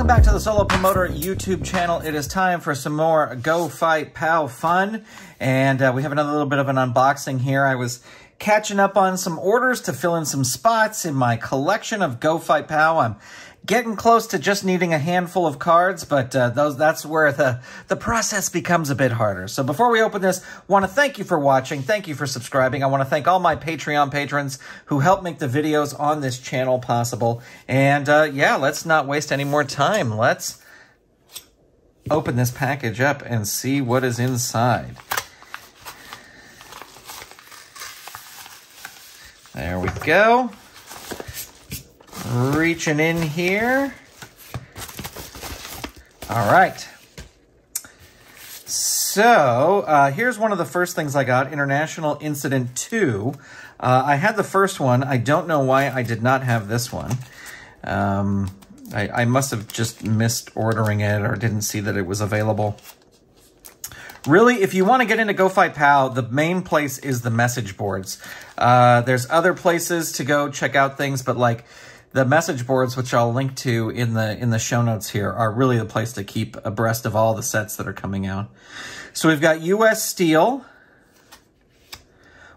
Welcome back to the Solo Promoter YouTube channel. It is time for some more Go Fight POW fun. And we have another little bit of an unboxing here. I was catching up on some orders to fill in some spots in my collection of Go Fight POW. I'm getting close to just needing a handful of cards, but that's where the process becomes a bit harder. So before we open this, I want to thank you for watching. Thank you for subscribing. I want to thank all my Patreon patrons who help make the videos on this channel possible. And yeah, let's not waste any more time. Let's open this package up and see what is inside. There we go. Reaching in here. All right. So here's one of the first things I got, International Incident 2. I had the first one. I don't know why I did not have this one. I must have just missed ordering it or didn't see that it was available. Really, if you want to get into Go Fight POW, the main place is the message boards. There's other places to go check out things, but like the message boards, which I'll link to in the show notes here, are really the place to keep abreast of all the sets that are coming out. So we've got U.S. Steel.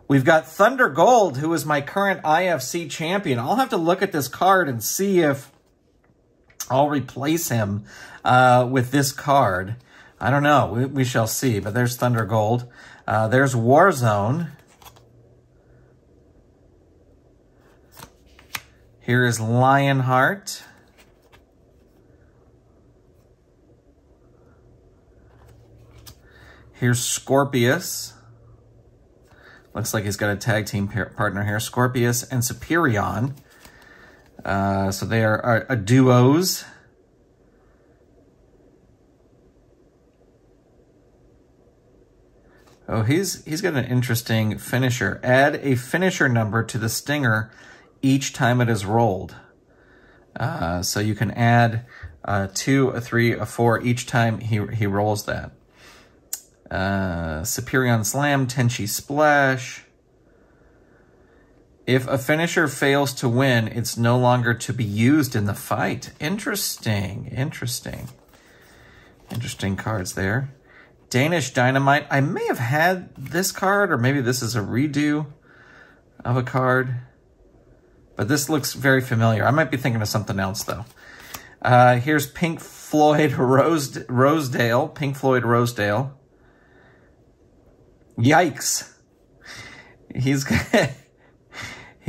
We've got Thunder Gold, who is my current IFC champion. I'll have to look at this card and see if I'll replace him with this card. I don't know. We shall see. But there's Thunder Gold. There's Warzone. Here is Lionheart. Here's Scorpius. Looks like he's got a tag team partner here. Scorpius and Superion. So they are duos. Oh, he's got an interesting finisher. Add a finisher number to the stinger each time it is rolled. So you can add 2, a 3, a 4 each time he rolls that. Superion Slam, Tenchi Splash. If a finisher fails to win, it's no longer to be used in the fight. Interesting, interesting. Interesting cards there. Danish Dynamite. I may have had this card, or maybe this is a redo of a card. But this looks very familiar. I might be thinking of something else, though. Here's Pink Floyd Rosedale. Pink Floyd Rosedale. Yikes. He's got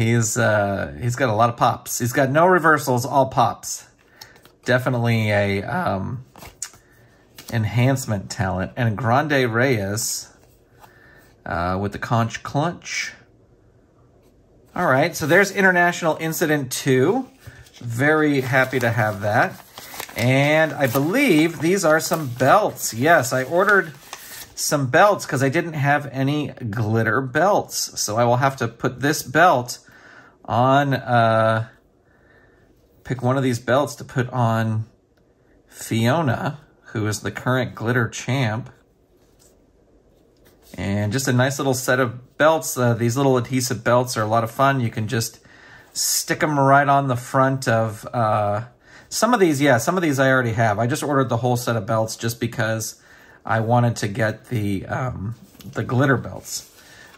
a lot of pops. He's got no reversals, all pops. Definitely a... enhancement talent. And Grande Reyes with the Conch Clutch. All right, so there's International Incident 2. Very happy to have that. And I believe these are some belts. Yes, I ordered some belts because I didn't have any glitter belts. So I will have to put this belt on, pick one of these belts to put on Fiona, who is the current glitter champ. And just a nice little set of belts. These little adhesive belts are a lot of fun. You can just stick them right on the front of... some of these, yeah, some of these I already have. I just ordered the whole set of belts just because I wanted to get the glitter belts.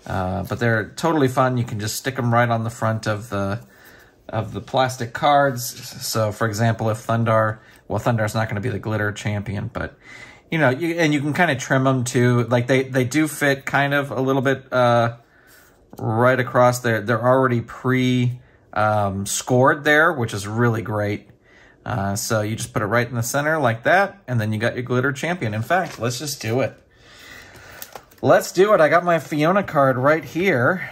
But they're totally fun. You can just stick them right on the front of the plastic cards. So, for example, if Thunder... Well, Thunder's not going to be the glitter champion, but, you know, you can kind of trim them too. Like, they do fit kind of a little bit right across there. They're already pre-scored there, which is really great. So you just put it right in the center like that, and then you got your glitter champion. In fact, let's just do it. Let's do it. I got my Fiona card right here.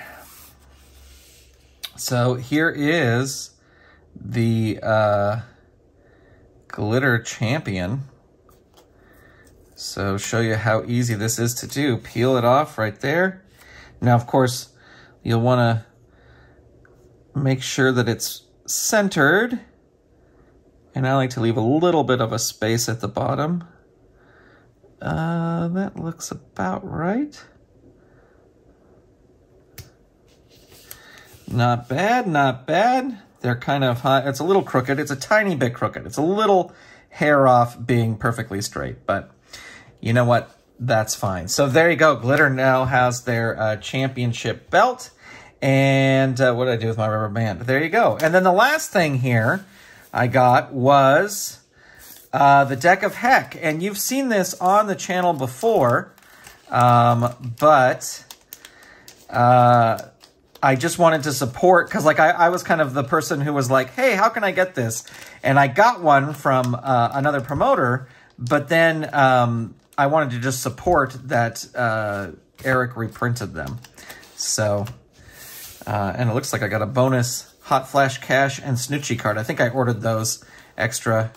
So here is the... glitter champion. So show you how easy this is to do. Peel it off right there. Now, of course, you'll want to make sure that it's centered. And I like to leave a little bit of a space at the bottom. That looks about right. Not bad, not bad. They're kind of high. It's a little crooked. It's a tiny bit crooked. It's a little hair off being perfectly straight, but you know what? That's fine. So there you go. Glitter now has their championship belt. And what did I do with my rubber band? There you go. And then the last thing here I got was the Deck of Heck. And you've seen this on the channel before, but I just wanted to support, because like I was kind of the person who was like, hey, how can I get this? And I got one from another promoter, but then I wanted to just support that Eric reprinted them. So, and it looks like I got a bonus Hot Flash Cash and Snoochie card. I think I ordered those extra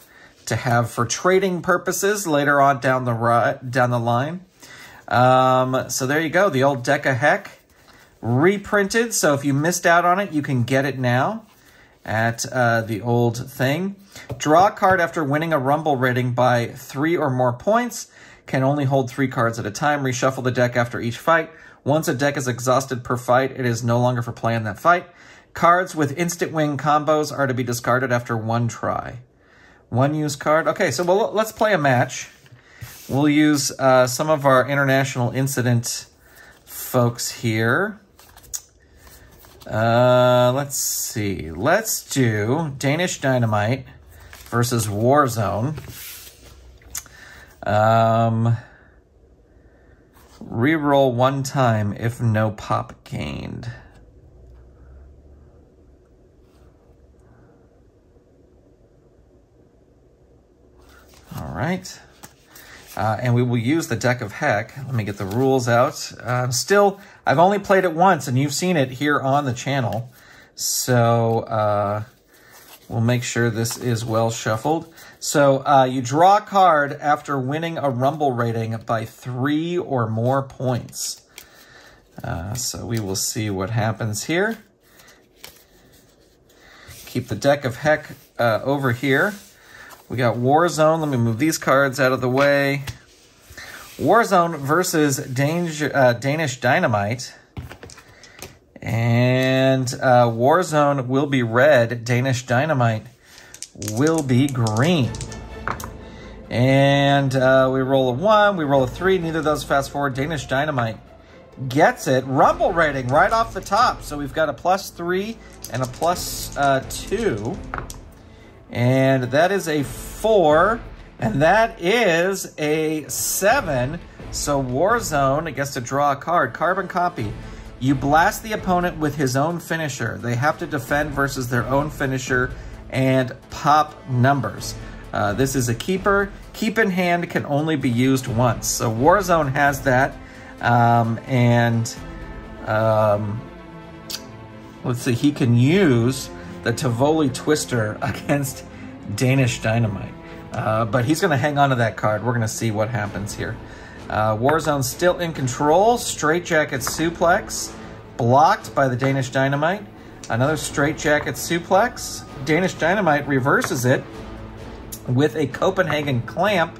to have for trading purposes later on down the line. So there you go, the old Deck of Heck reprinted. So if you missed out on it, you can get it now at the old thing. Draw a card after winning a Rumble rating by 3 or more points. Can only hold 3 cards at a time. Reshuffle the deck after each fight. Once a deck is exhausted per fight, it is no longer for play in that fight. Cards with instant win combos are to be discarded after 1 try. 1 used card. Okay, so well, let's play a match. We'll use some of our International Incident folks here. Let's see. Let's do Danish Dynamite versus Warzone. Reroll 1 time if no pop gained. All right. And we will use the Deck of Heck. Let me get the rules out. I've only played it once, and you've seen it here on the channel. So we'll make sure this is well shuffled. So you draw a card after winning a Rumble rating by 3 or more points. So we will see what happens here. Keep the Deck of Heck over here. We got Warzone. Let me move these cards out of the way. Warzone versus Danish Dynamite. And Warzone will be red. Danish Dynamite will be green. And we roll a 1, we roll a 3, neither of those fast forward. Danish Dynamite gets it. Rumble rating right off the top. So we've got a +3 and a +2. And that is a 4. And that is a 7. So Warzone gets to draw a card. Carbon copy. You blast the opponent with his own finisher. They have to defend versus their own finisher and pop numbers. This is a keeper. Keep in hand can only be used once. So Warzone has that. Let's see, he can use the Tivoli Twister against Danish Dynamite. But he's going to hang on to that card. We're going to see what happens here. Warzone still in control. Straightjacket Suplex blocked by the Danish Dynamite. Another Straightjacket Suplex. Danish Dynamite reverses it with a Copenhagen Clamp,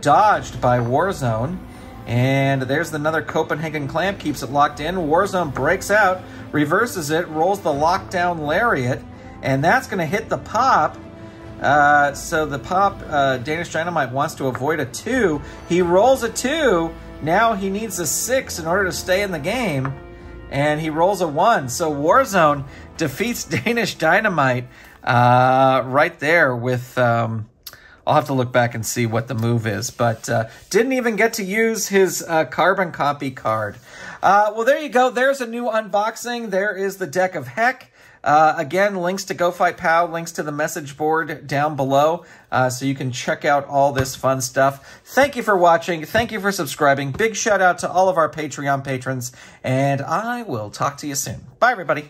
dodged by Warzone. And there's another Copenhagen Clamp, keeps it locked in. Warzone breaks out, reverses it, rolls the Lockdown Lariat, and that's going to hit the pop. So the pop, Danish Dynamite wants to avoid a 2. He rolls a 2. Now he needs a 6 in order to stay in the game. And he rolls a 1. So Warzone defeats Danish Dynamite right there with... I'll have to look back and see what the move is. But didn't even get to use his Carbon Copy card. Well, there you go. There's a new unboxing. There is the Deck of Heck. Again, links to Go Fight POW, links to the message board down below, so you can check out all this fun stuff. Thank you for watching. Thank you for subscribing. Big shout out to all of our Patreon patrons, and I will talk to you soon. Bye, everybody.